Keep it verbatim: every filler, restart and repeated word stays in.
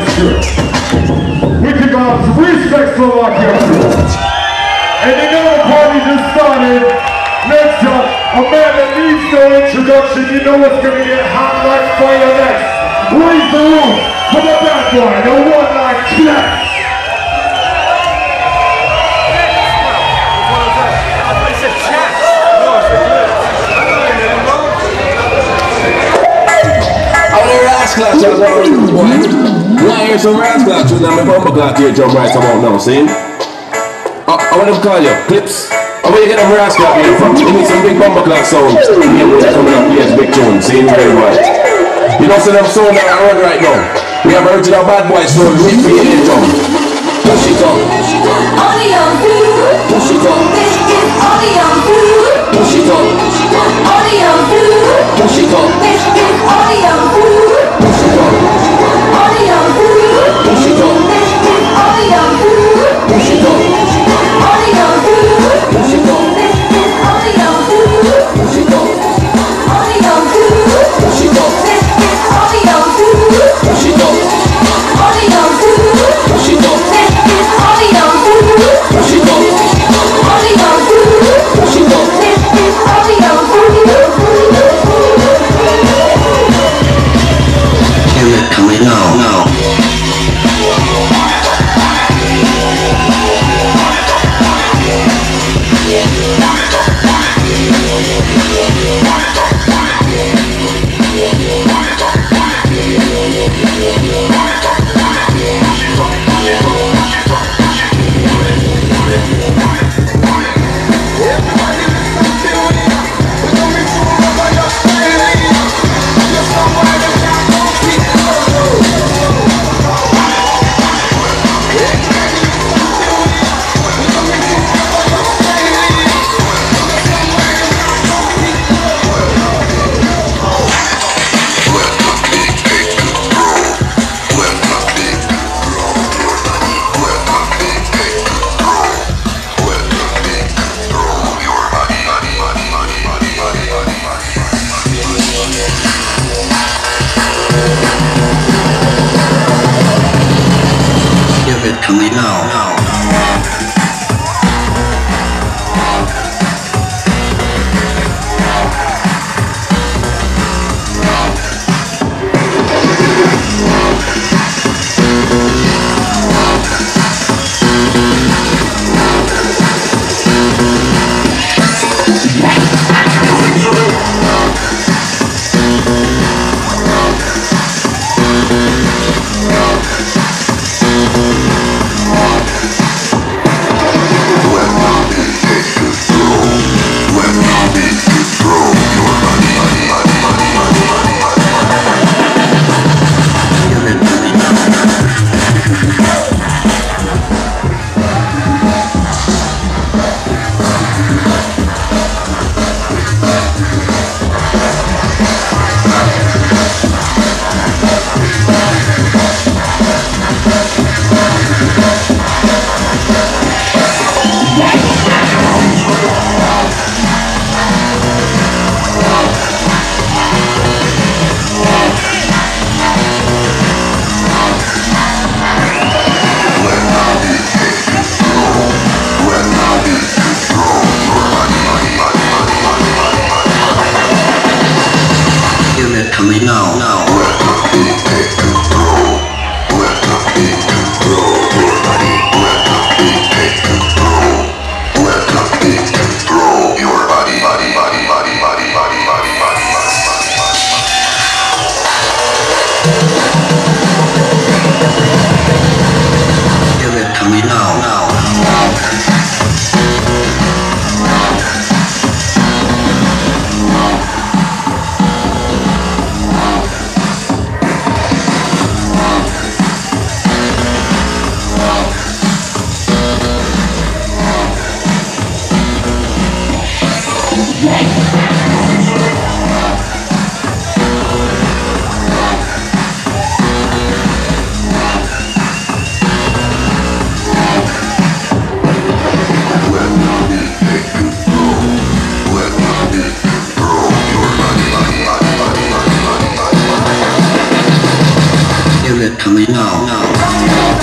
atmosphere. We can go out to respect Slovakia. And you know the party just started. Next up, a man that needs no introduction. You know what's gonna get hot like fire next. Raise the roof for the bad boy, the one like CLIPZ. Clap y'all already this boy. Y'all hear some rats clap you now, me bumper clap here drum right about now, see? I, I want them call you, CLIPZ. I want you get them rats clap here from. You need some big bumper clap sound. Yeah, we're coming up here, big tune, see? Very right. You don't see them sound that I run right now. We have heard to the bad boy sound, we feel it down. Push it up. Only on food. Push it up. This is only on food. Push it up. Only on food. Push it up. This is only on food. Bye. Give it to me now.